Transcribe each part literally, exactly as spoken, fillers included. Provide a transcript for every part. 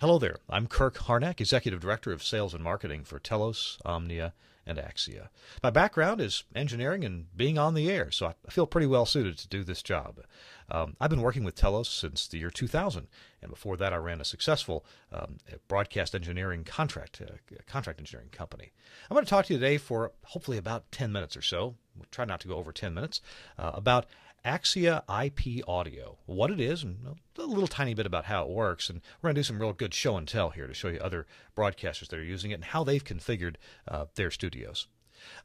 Hello there, I'm Kirk Harnack, Executive Director of Sales and Marketing for Telos, Omnia, and Axia. My background is engineering and being on the air, so I feel pretty well suited to do this job. Um, I've been working with Telos since the year two thousand, and before that I ran a successful um, broadcast engineering contract, uh, contract engineering company. I'm going to talk to you today for hopefully about ten minutes or so. We'll try not to go over ten minutes, uh, about Axia I P Audio, what it is, and a little tiny bit about how it works. And we're going to do some real good show and tell here to show you other broadcasters that are using it and how they've configured uh, their studios.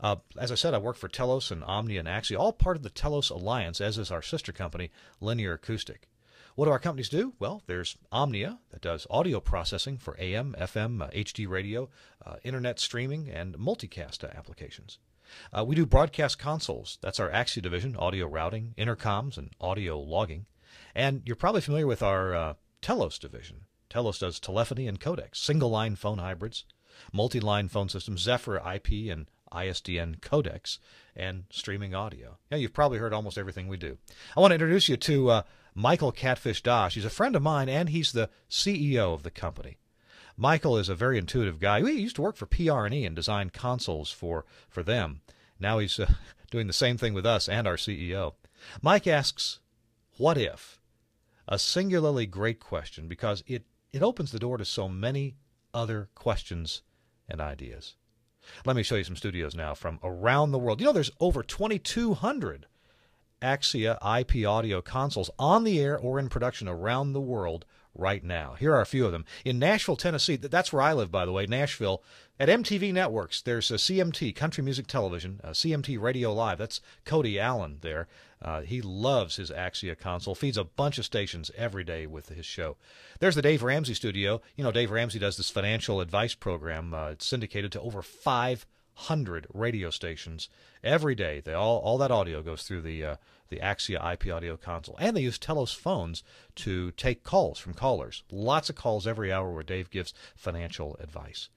Uh, as I said, I work for Telos and Omnia and Axia, all part of the Telos Alliance, as is our sister company, Linear Acoustic. What do our companies do? Well, there's Omnia that does audio processing for A M, F M, uh, H D radio, uh, internet streaming, and multicast uh, applications. Uh, we do broadcast consoles. That's our Axia division, audio routing, intercoms, and audio logging. And you're probably familiar with our uh, Telos division. Telos does telephony and codecs, single-line phone hybrids, multi-line phone systems, Zephyr I P and I S D N codecs, and streaming audio. Yeah, you've probably heard almost everything we do. I want to introduce you to uh, Michael Catfish-Dosh. He's a friend of mine, and he's the C E O of the company. Michael is a very intuitive guy. He used to work for P R and E and design consoles for, for them. Now he's uh, doing the same thing with us and our C E O. Mike asks, what if? A singularly great question, because it, it opens the door to so many other questions and ideas. Let me show you some studios now from around the world. You know, there's over twenty-two hundred Axia I P Audio consoles on the air or in production around the world right now. Here are a few of them. In Nashville, Tennessee, that's where I live, by the way, Nashville, at M T V Networks, there's a C M T, Country Music Television, a C M T Radio Live. That's Cody Allen there. Uh, he loves his Axia console, feeds a bunch of stations every day with his show. There's the Dave Ramsey studio. You know, Dave Ramsey does this financial advice program. Uh, it's syndicated to over five hundred radio stations every day. They all, all that audio goes through the uh, the Axia I P Audio console. And they use Telos phones to take calls from callers. Lots of calls every hour where Dave gives financial advice.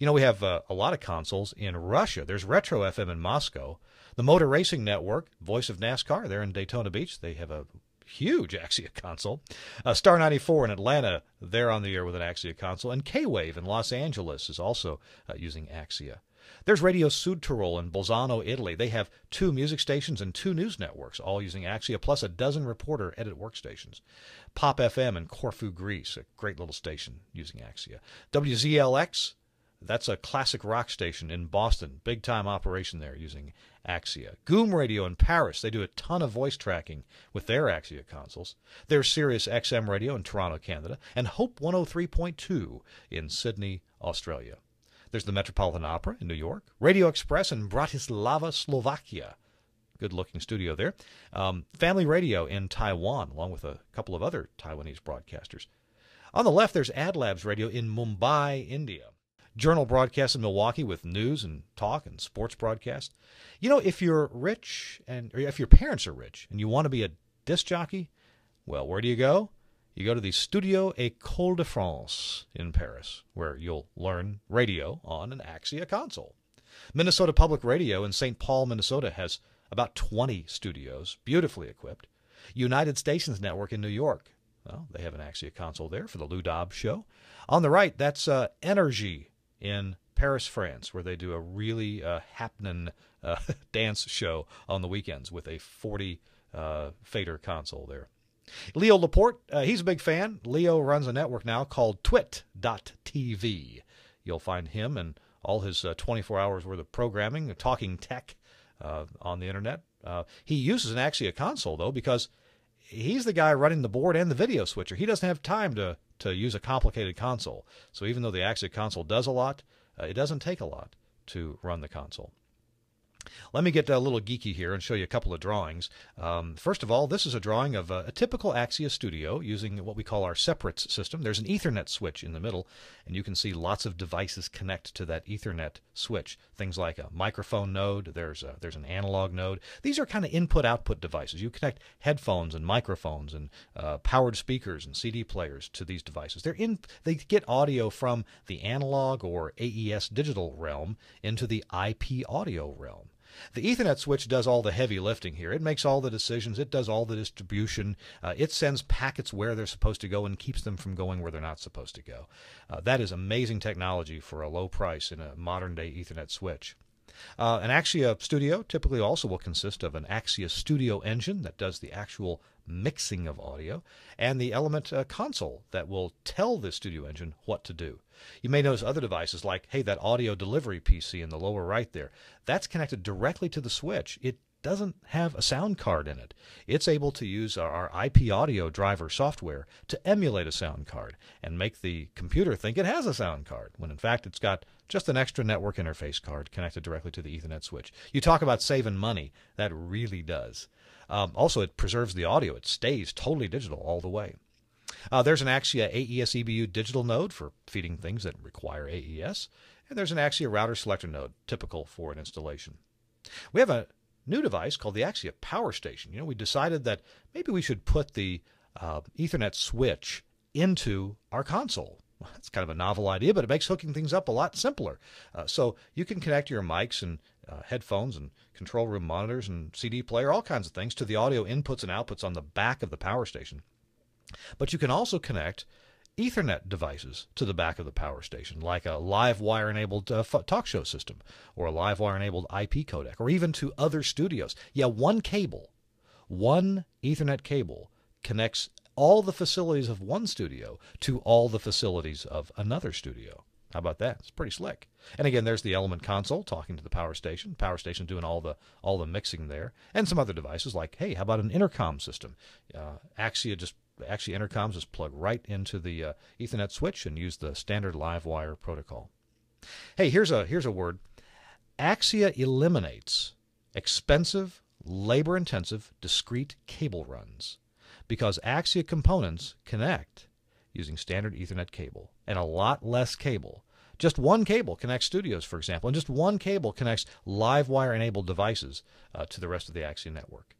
You know, we have uh, a lot of consoles in Russia. There's Retro F M in Moscow. The Motor Racing Network, Voice of NASCAR, they're in Daytona Beach. They have a huge Axia console. Uh, Star ninety-four in Atlanta, they're on the air with an Axia console. And K-Wave in Los Angeles is also uh, using Axia. There's Radio Sud Tyrol in Bolzano, Italy. They have two music stations and two news networks, all using Axia, plus a dozen reporter edit workstations. Pop F M in Corfu, Greece, a great little station using Axia. W Z L X, that's a classic rock station in Boston. Big-time operation there using Axia. Goom Radio in Paris, they do a ton of voice tracking with their Axia consoles. There's Sirius X M Radio in Toronto, Canada, and Hope one oh three point two in Sydney, Australia. There's the Metropolitan Opera in New York. Radio Express in Bratislava, Slovakia. Good-looking studio there. Um, Family Radio in Taiwan, along with a couple of other Taiwanese broadcasters. On the left, there's AdLabs Radio in Mumbai, India. Journal broadcasts in Milwaukee with news and talk and sports broadcasts. You know, if you're rich, and or if your parents are rich, and you want to be a disc jockey, well, where do you go? You go to the Studio École de France in Paris, where you'll learn radio on an Axia console. Minnesota Public Radio in Saint Paul, Minnesota has about twenty studios, beautifully equipped. United Stations Network in New York, well, they have an Axia console there for the Lou Dobbs Show. On the right, that's uh, Energy in Paris, France, where they do a really uh, happening uh, dance show on the weekends with a forty uh, fader console there. Leo Laporte, uh, he's a big fan. Leo runs a network now called twit dot T V. You'll find him and all his uh, twenty-four hours worth of programming, talking tech uh, on the internet. Uh, he uses an Axia console, though, because he's the guy running the board and the video switcher. He doesn't have time to, to use a complicated console. So even though the Axia console does a lot, uh, it doesn't take a lot to run the console. Let me get a little geeky here and show you a couple of drawings. Um, first of all, this is a drawing of a, a typical Axia studio using what we call our separates system. There's an Ethernet switch in the middle, and you can see lots of devices connect to that Ethernet switch. Things like a microphone node, there's, a, there's an analog node. These are kind of input-output devices. You connect headphones and microphones and uh, powered speakers and C D players to these devices. They're in, they get audio from the analog or A E S digital realm into the I P audio realm. The Ethernet switch does all the heavy lifting here. It makes all the decisions. It does all the distribution. Uh, it sends packets where they're supposed to go and keeps them from going where they're not supposed to go. Uh, that is amazing technology for a low price in a modern-day Ethernet switch. Uh, an Axia Studio typically also will consist of an Axia Studio engine that does the actual mixing of audio, and the Element uh, console that will tell the studio engine what to do. You may notice other devices like, hey, that audio delivery P C in the lower right there, that's connected directly to the switch. It doesn't have a sound card in it. It's able to use our I P audio driver software to emulate a sound card and make the computer think it has a sound card, when in fact it's got just an extra network interface card connected directly to the Ethernet switch. You talk about saving money, that really does. Um, also, it preserves the audio. It stays totally digital all the way. Uh, there's an Axia A E S E B U digital node for feeding things that require A E S, and there's an Axia router selector node, typical for an installation. We have a new device called the Axia Power Station. You know, we decided that maybe we should put the uh, Ethernet switch into our console. Well, that's kind of a novel idea, but it makes hooking things up a lot simpler. Uh, so you can connect your mics and uh, headphones and control room monitors and C D player, all kinds of things, to the audio inputs and outputs on the back of the power station. But you can also connect Ethernet devices to the back of the power station, like a Livewire-enabled uh, talk show system, or a Livewire-enabled I P codec, or even to other studios. Yeah, one cable, one Ethernet cable connects all the facilities of one studio to all the facilities of another studio. How about that? It's pretty slick. And again, there's the Element console talking to the power station. Power station doing all the all the mixing there, and some other devices like, hey, how about an intercom system? Uh, Axia just Axia intercoms just plug right into the uh, Ethernet switch and use the standard Livewire protocol. Hey, here's a here's a word. Axia eliminates expensive, labor-intensive, discrete cable runs, because Axia components connect using standard Ethernet cable, and a lot less cable. Just one cable connects studios, for example, and just one cable connects Livewire-enabled devices uh, to the rest of the Axia network.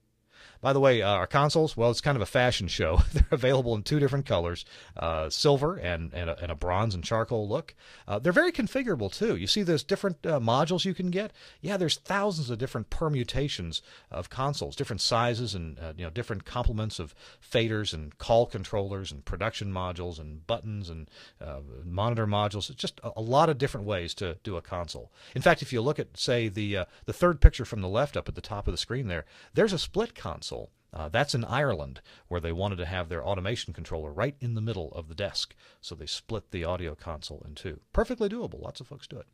By the way, uh, our consoles, well, it's kind of a fashion show. They're available in two different colors, uh, silver and, and, a, and a bronze and charcoal look. Uh, they're very configurable, too. You see there's different uh, modules you can get? Yeah, there's thousands of different permutations of consoles, different sizes and uh, you know, different complements of faders and call controllers and production modules and buttons and uh, monitor modules. It's just a, a lot of different ways to do a console. In fact, if you look at, say, the, uh, the third picture from the left up at the top of the screen there, there's a split console. Uh, that's in Ireland, where they wanted to have their automation controller right in the middle of the desk. So they split the audio console in two. Perfectly doable. Lots of folks do it.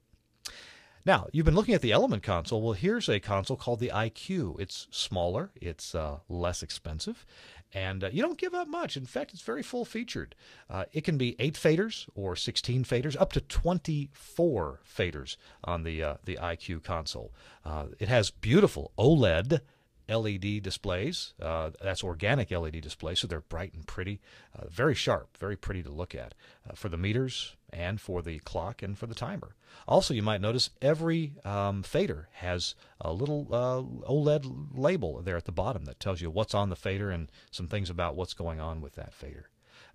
Now, you've been looking at the Element console. Well, here's a console called the I Q. It's smaller. It's uh, less expensive. And uh, you don't give up much. In fact, it's very full-featured. Uh, it can be eight faders or sixteen faders, up to twenty-four faders on the, uh, the I Q console. Uh, it has beautiful OLED L E D displays. Uh, that's organic L E D displays, so they're bright and pretty, uh, very sharp, very pretty to look at, uh, for the meters and for the clock and for the timer. Also, you might notice every um, fader has a little uh, OLED label there at the bottom that tells you what's on the fader and some things about what's going on with that fader.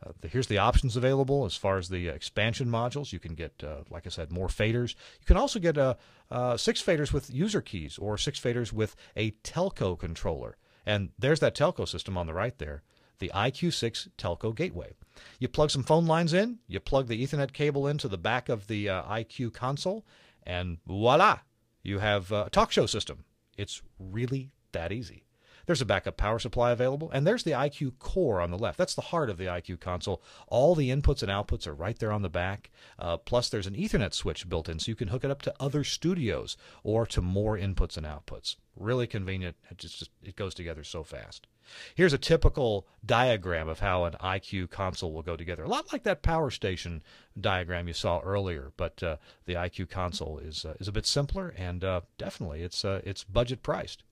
Uh, the, here's the options available as far as the uh, expansion modules. You can get, uh, like I said, more faders. You can also get uh, uh, six faders with user keys or six faders with a telco controller. And there's that telco system on the right there, the I Q six telco gateway. You plug some phone lines in. You plug the Ethernet cable into the back of the uh, I Q console. And voila, you have a talk show system. It's really that easy. There's a backup power supply available, and there's the I Q core on the left. That's the heart of the I Q console. All the inputs and outputs are right there on the back. Uh, plus, there's an Ethernet switch built in, so you can hook it up to other studios or to more inputs and outputs. Really convenient. It just, just it goes together so fast. Here's a typical diagram of how an I Q console will go together. A lot like that power station diagram you saw earlier, but uh, the I Q console is uh, is a bit simpler, and uh, definitely it's uh, it's budget priced.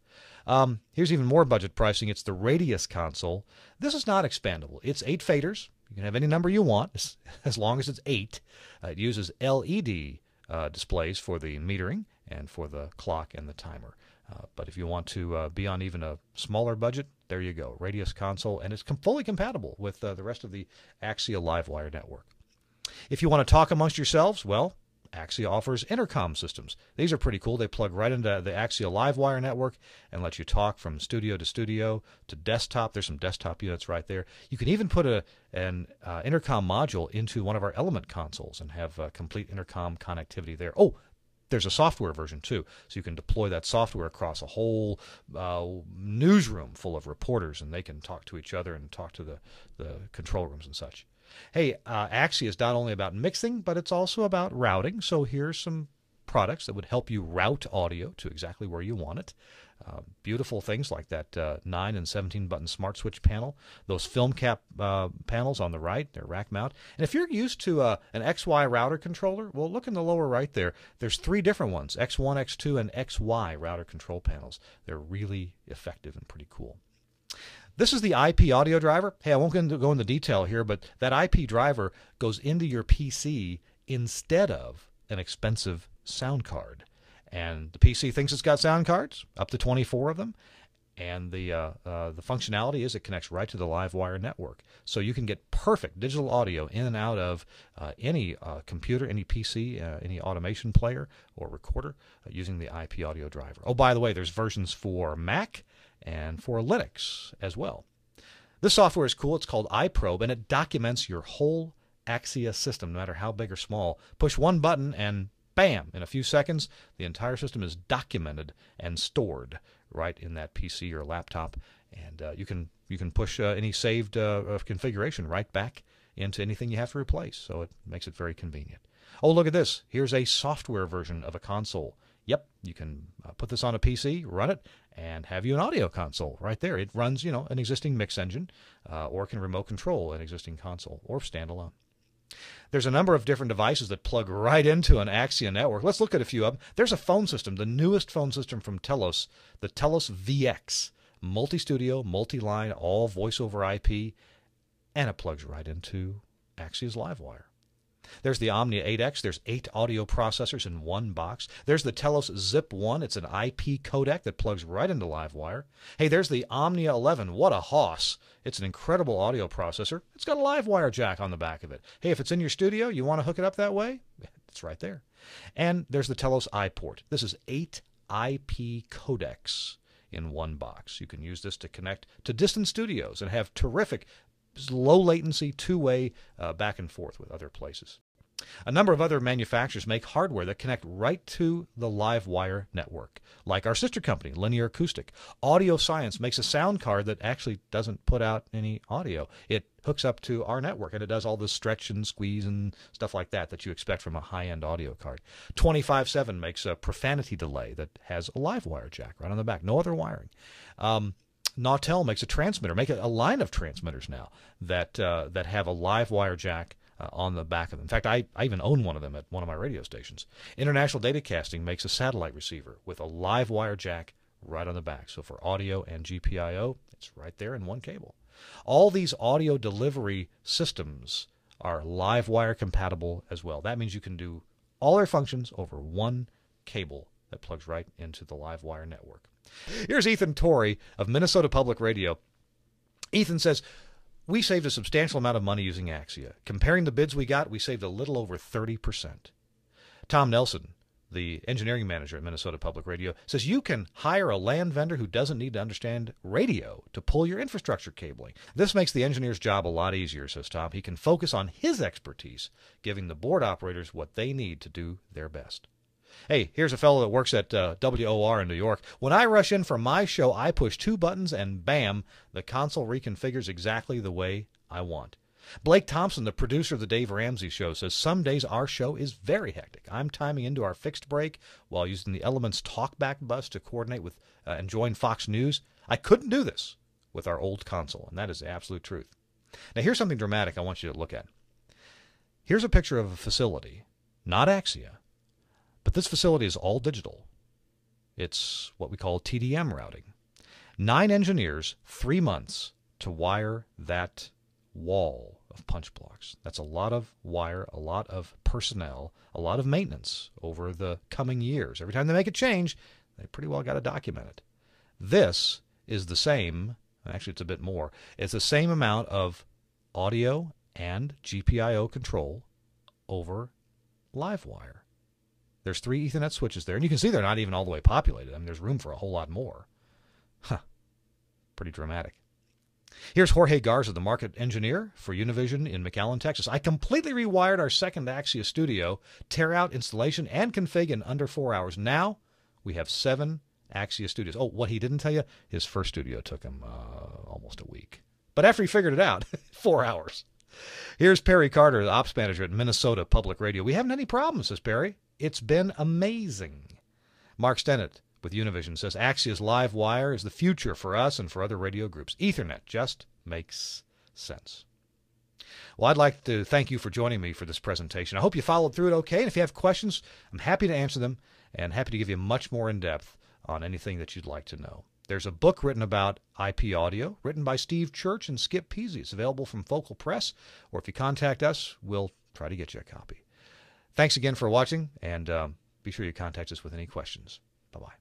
Um, here's even more budget pricing. It's the Radius console. This is not expandable. It's eight faders. You can have any number you want, as long as it's eight. Uh, it uses L E D uh, displays for the metering and for the clock and the timer. Uh, but if you want to uh, be on even a smaller budget, there you go. Radius console, and it's com fully compatible with uh, the rest of the Axia Livewire network. If you want to talk amongst yourselves, well, Axia offers intercom systems. These are pretty cool. They plug right into the Axia Livewire network and let you talk from studio to studio to desktop. There's some desktop units right there. You can even put a an uh, intercom module into one of our Element consoles and have uh, complete intercom connectivity there. Oh, there's a software version, too, so you can deploy that software across a whole uh, newsroom full of reporters, and they can talk to each other and talk to the, the control rooms and such. Hey, uh, Axia is not only about mixing, but it's also about routing. So here's some products that would help you route audio to exactly where you want it. Uh, beautiful things like that uh, nine and seventeen button smart switch panel, those film cap uh, panels on the right, they're rack mount. And if you're used to uh, an X Y router controller, well, look in the lower right there. There's three different ones, X one, X two, and X Y router control panels. They're really effective and pretty cool. This is the I P audio driver. Hey, I won't go into, go into detail here, but that I P driver goes into your P C instead of an expensive sound card. And the P C thinks it's got sound cards, up to twenty-four of them. And the uh, uh, the functionality is it connects right to the Livewire network. So you can get perfect digital audio in and out of uh, any uh, computer, any P C, uh, any automation player or recorder uh, using the I P audio driver. Oh, by the way, there's versions for Mac and for Linux as well. This software is cool. It's called iProbe, and it documents your whole Axia system, no matter how big or small. Push one button and bam! In a few seconds, the entire system is documented and stored right in that P C or laptop, and uh, you can you can push uh, any saved uh, configuration right back into anything you have to replace. So it makes it very convenient. Oh, look at this! Here's a software version of a console. Yep, you can uh, put this on a P C, run it, and have you an audio console right there. It runs, you know, an existing mix engine, uh, or can remote control an existing console, or standalone. There's a number of different devices that plug right into an Axia network. Let's look at a few of them. There's a phone system, the newest phone system from Telos, the Telos V X. Multi-studio, multi-line, all voice over I P, and it plugs right into Axia's Livewire. There's the Omnia eight X. There's eight audio processors in one box. There's the Telos Zip one. It's an I P codec that plugs right into Livewire. Hey, there's the Omnia eleven. What a hoss. It's an incredible audio processor. It's got a Livewire jack on the back of it. Hey, if it's in your studio, you want to hook it up that way? It's right there. And there's the Telos iPort. This is eight I P codecs in one box. You can use this to connect to distant studios and have terrific low latency, two-way uh, back and forth with other places. A number of other manufacturers make hardware that connect right to the Livewire network, like our sister company, Linear Acoustic. Audio Science makes a sound card that actually doesn't put out any audio. It hooks up to our network, and it does all the stretch and squeeze and stuff like that that you expect from a high-end audio card. twenty-five seven makes a profanity delay that has a Livewire jack right on the back, no other wiring. Um, Nautel makes a transmitter, make a, a line of transmitters now that uh, that have a Livewire jack uh, on the back of them. In fact, I, I even own one of them at one of my radio stations. International Datacasting makes a satellite receiver with a Livewire jack right on the back. So for audio and G P I O, it's right there in one cable. All these audio delivery systems are Livewire compatible as well. That means you can do all their functions over one cable that plugs right into the Livewire network. Here's Ethan Torrey of Minnesota Public Radio. Ethan says, we saved a substantial amount of money using Axia. Comparing the bids we got, we saved a little over thirty percent. Tom Nelson, the engineering manager at Minnesota Public Radio, says you can hire a land vendor who doesn't need to understand radio to pull your infrastructure cabling. This makes the engineer's job a lot easier, says Tom. He can focus on his expertise, giving the board operators what they need to do their best. Hey, here's a fellow that works at uh, W O R in New York. When I rush in for my show, I push two buttons and bam, the console reconfigures exactly the way I want. Blake Thompson, the producer of the Dave Ramsey Show, says some days our show is very hectic. I'm timing into our fixed break while using the Elements talkback bus to coordinate with uh, and join Fox News. I couldn't do this with our old console, and that is the absolute truth. Now, here's something dramatic I want you to look at. Here's a picture of a facility, not Axia, but this facility is all digital. It's what we call T D M routing. Nine engineers, three months to wire that wall of punch blocks. That's a lot of wire, a lot of personnel, a lot of maintenance over the coming years. Every time they make a change, they pretty well got to document it. This is the same, actually it's a bit more, it's the same amount of audio and G P I O control over Livewire. There's three Ethernet switches there, and you can see they're not even all the way populated. I mean, there's room for a whole lot more. Huh. Pretty dramatic. Here's Jorge Garza, the market engineer for Univision in McAllen, Texas. I completely rewired our second Axia studio, tear-out installation, and config in under four hours. Now we have seven Axia studios. Oh, what he didn't tell you, his first studio took him uh, almost a week. But after he figured it out, four hours. Here's Perry Carter, the ops manager at Minnesota Public Radio. We haven't any problems, says Perry. It's been amazing. Mark Stennett with Univision says, Axia's live wire is the future for us and for other radio groups. Ethernet just makes sense. Well, I'd like to thank you for joining me for this presentation. I hope you followed through it okay. And if you have questions, I'm happy to answer them and happy to give you much more in depth on anything that you'd like to know. There's a book written about I P audio, written by Steve Church and Skip Peasy. It's available from Focal Press, or if you contact us, we'll try to get you a copy. Thanks again for watching, and um, be sure you contact us with any questions. Bye-bye.